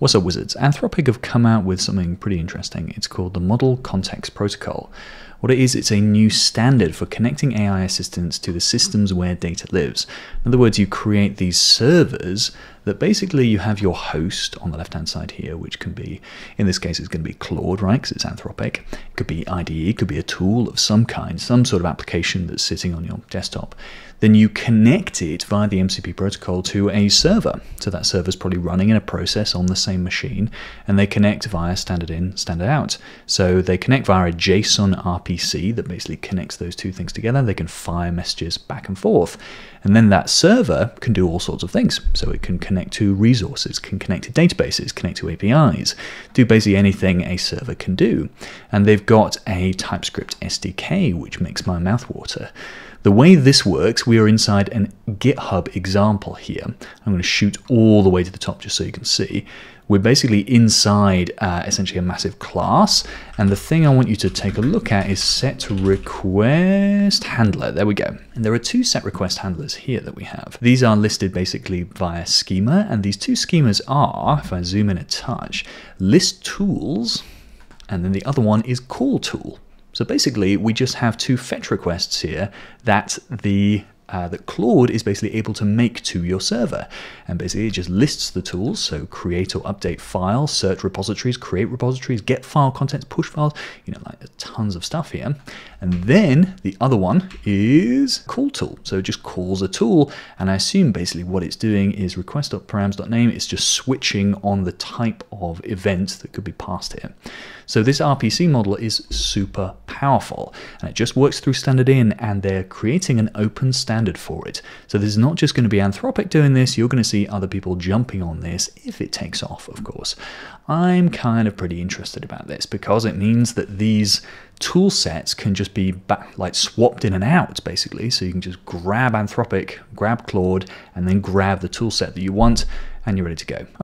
What's up, wizards? Anthropic have come out with something pretty interesting. It's called the Model Context Protocol. What it is, it's a new standard for connecting AI assistants to the systems where data lives. In other words, you create these servers that basically you have your host on the left-hand side here, which can be, in this case, it's going to be Claude, right? Because it's Anthropic. It could be IDE, it could be a tool of some kind, some sort of application that's sitting on your desktop. Then you connect it via the MCP protocol to a server. So that server's probably running in a process on the same machine, and they connect via standard in, standard out. So they connect via a JSON RPC that basically connects those two things together. They can fire messages back and forth. And then that server can do all sorts of things. So it can connect to resources, can connect to databases, connect to APIs, do basically anything a server can do. And they've got a TypeScript SDK, which makes my mouth water. The way this works, we are inside an GitHub example here. I'm going to shoot all the way to the top just so you can see. We're basically inside essentially a massive class. And the thing I want you to take a look at is setRequestHandler. There we go. And there are two setRequestHandlers here that we have. These are listed basically via schema. And these two schemas are, if I zoom in a touch, listTools, and then the other one is callTool. So basically, we just have two fetch requests here that that Claude is basically able to make to your server. And basically it just lists the tools, so create or update files, search repositories, create repositories, get file contents, push files, you know, like tons of stuff here. And then the other one is callTool, so it just calls a tool, and I assume basically what it's doing is request.params.name, it's just switching on the type of event that could be passed here. So this RPC model is super powerful, and it just works through standard in, and they're creating an open standard for it. So there's not just going to be Anthropic doing this, you're going to see other people jumping on this if it takes off, of course. I'm kind of pretty interested about this because it means that these tool sets can just be like swapped in and out basically. So you can just grab Anthropic, grab Claude, and then grab the tool set that you want, and you're ready to go.